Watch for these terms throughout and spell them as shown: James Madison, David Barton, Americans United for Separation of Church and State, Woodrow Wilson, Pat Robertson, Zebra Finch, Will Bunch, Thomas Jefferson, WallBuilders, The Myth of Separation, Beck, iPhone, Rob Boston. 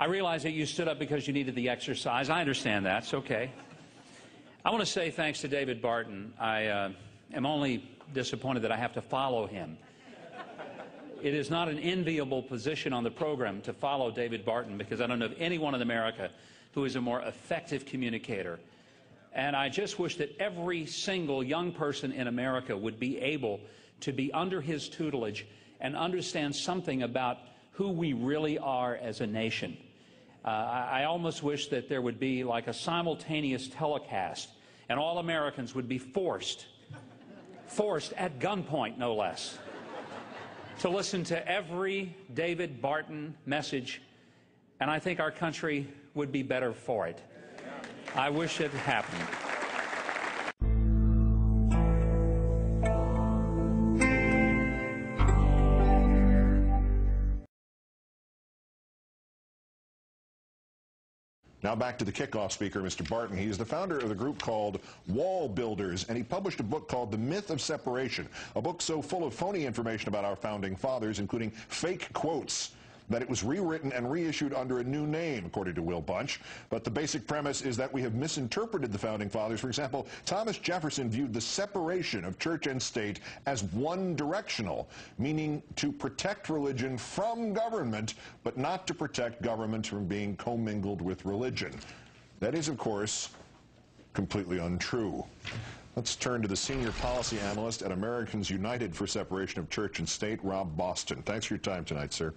I realize that you stood up because you needed the exercise. I understand that. It's okay. I want to say thanks to David Barton. I am only disappointed that I have to follow him. It is not an enviable position on the program to follow David Barton, because I don't know of anyone in America who is a more effective communicator. And I just wish that every single young person in America would be able to be under his tutelage and understand something about who we really are as a nation. I almost wish that there would be like a simultaneous telecast, and all Americans would be forced at gunpoint, no less, to listen to every David Barton message, and I think our country would be better for it. I wish it happened. Now back to the kickoff speaker, Mr. Barton. He is the founder of the group called WallBuilders, and he published a book called The Myth of Separation, a book so full of phony information about our founding fathers, including fake quotes, that it was rewritten and reissued under a new name, according to Will Bunch. But the basic premise is that we have misinterpreted the founding fathers. For example, Thomas Jefferson viewed the separation of church and state as one-directional, meaning to protect religion from government, but not to protect government from being commingled with religion. That is, of course, completely untrue. Let's turn to the senior policy analyst at Americans United for Separation of Church and State, Rob Boston. Thanks for your time tonight, sir.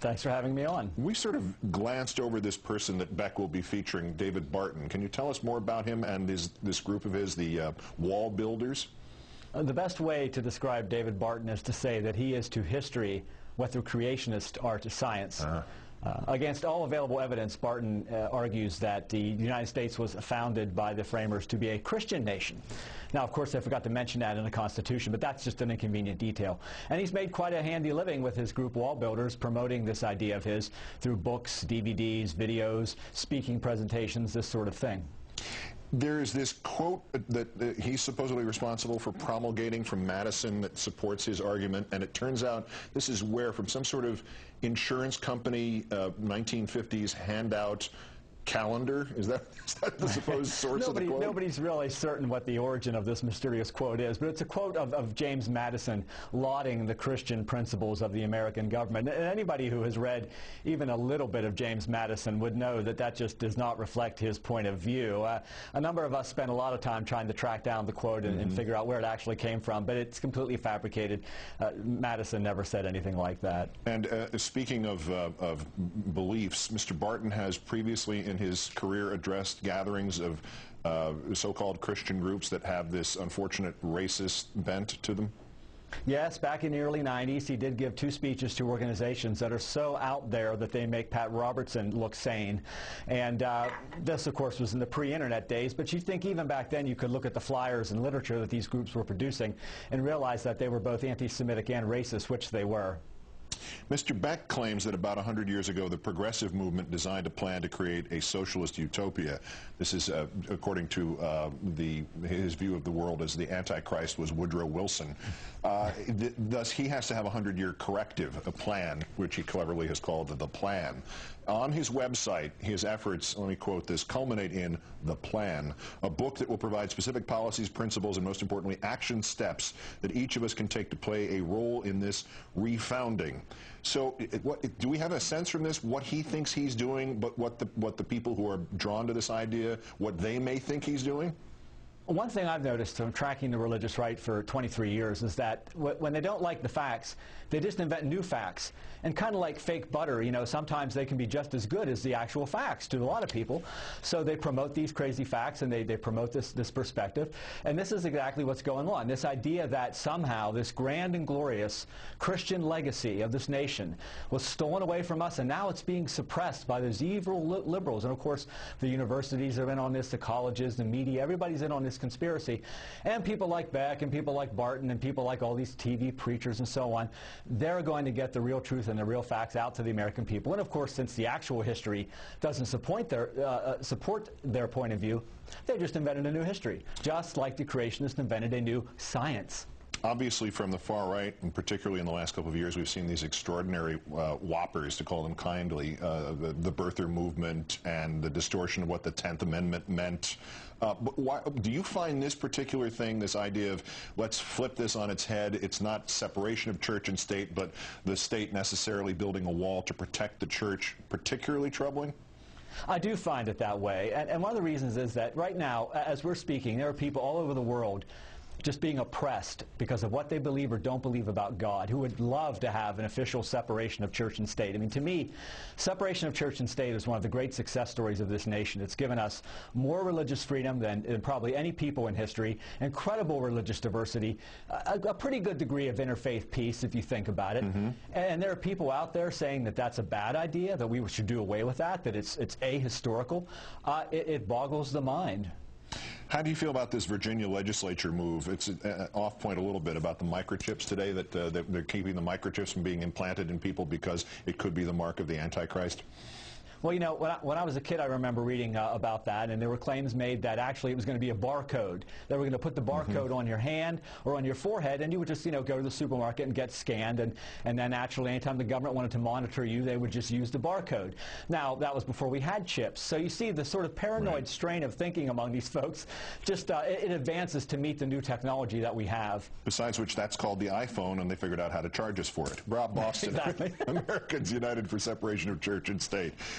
Thanks for having me on. We sort of glanced over this person that Beck will be featuring, David Barton. Can you tell us more about him and this group of his, the WallBuilders? The best way to describe David Barton is to say that he is to history what the creationists are to science. Against all available evidence, Barton argues that the United States was founded by the framers to be a Christian nation. Now, of course, I forgot to mention that in the Constitution, but that's just an inconvenient detail. And he's made quite a handy living with his group WallBuilders, promoting this idea of his through books, DVDs, videos, speaking presentations, this sort of thing. There is this quote that he's supposedly responsible for promulgating from Madison that supports his argument, and it turns out this is where, from some sort of insurance company 1950s handout calendar. Is that the supposed source of the quote? Nobody's really certain what the origin of this mysterious quote is, but it's a quote of James Madison lauding the Christian principles of the American government. And anybody who has read even a little bit of James Madison would know that that just does not reflect his point of view. A number of us spent a lot of time trying to track down the quote and figure out where it actually came from, but it's completely fabricated. Madison never said anything like that. And speaking of beliefs, Mr. Barton has previously in his career addressed gatherings of so-called Christian groups that have this unfortunate racist bent to them? Yes, back in the early 90s, he did give two speeches to organizations that are so out there that they make Pat Robertson look sane. And this, of course, was in the pre-internet days, but you'd think even back then you could look at the flyers and literature that these groups were producing and realize that they were both anti-Semitic and racist, which they were. Mr. Beck claims that about 100 years ago, the progressive movement designed a plan to create a socialist utopia. This is, according to his view of the world as the Antichrist was Woodrow Wilson. Thus, he has to have a 100-year corrective, a plan, which he cleverly has called the plan. On his website, his efforts, let me quote this, culminate in The Plan, a book that will provide specific policies, principles, and most importantly, action steps that each of us can take to play a role in this refounding. So do we have a sense from this what he thinks he's doing, but what the people who are drawn to this idea, what they may think he's doing? One thing I've noticed from tracking the religious right for 23 years is that when they don't like the facts, they just invent new facts. And kind of like fake butter, you know, sometimes they can be just as good as the actual facts to a lot of people. So they promote these crazy facts and they promote this perspective. And this is exactly what's going on. This idea that somehow this grand and glorious Christian legacy of this nation was stolen away from us, and now it's being suppressed by those evil liberals. And of course, the universities are in on this, the colleges, the media, everybody's in on this conspiracy. And people like Beck and people like Barton and people like all these TV preachers and so on, they're going to get the real truth and the real facts out to the American people. And of course, since the actual history doesn't support their point of view, they just invented a new history, just like the creationists invented a new science. Obviously from the far right, and particularly in the last couple of years, we've seen these extraordinary whoppers, to call them kindly, the birther movement and the distortion of what the 10th Amendment meant. But why, do you find this particular thing, this idea of let's flip this on its head, it's not separation of church and state, but the state necessarily building a wall to protect the church, particularly troubling? I do find it that way, and one of the reasons is that right now, as we're speaking, there are people all over the world just being oppressed because of what they believe or don't believe about God, who would love to have an official separation of church and state. I mean, to me, separation of church and state is one of the great success stories of this nation. It's given us more religious freedom than probably any people in history, incredible religious diversity, a pretty good degree of interfaith peace, if you think about it. Mm-hmm. And there are people out there saying that that's a bad idea, that we should do away with that, that it's ahistorical. It boggles the mind. How do you feel about this Virginia legislature move? It's off point a little bit about the microchips today, that they're keeping the microchips from being implanted in people because it could be the mark of the Antichrist. Well, you know, when I was a kid, I remember reading about that, and there were claims made that actually it was going to be a barcode. They were going to put the barcode on your hand or on your forehead, and you would just, you know, go to the supermarket and get scanned, and then actually anytime the government wanted to monitor you, they would just use the barcode. Now, that was before we had chips. So you see the sort of paranoid strain of thinking among these folks. Just it advances to meet the new technology that we have. Besides which, that's called the iPhone, and they figured out how to charge us for it. Rob Boston, Americans United for Separation of Church and State.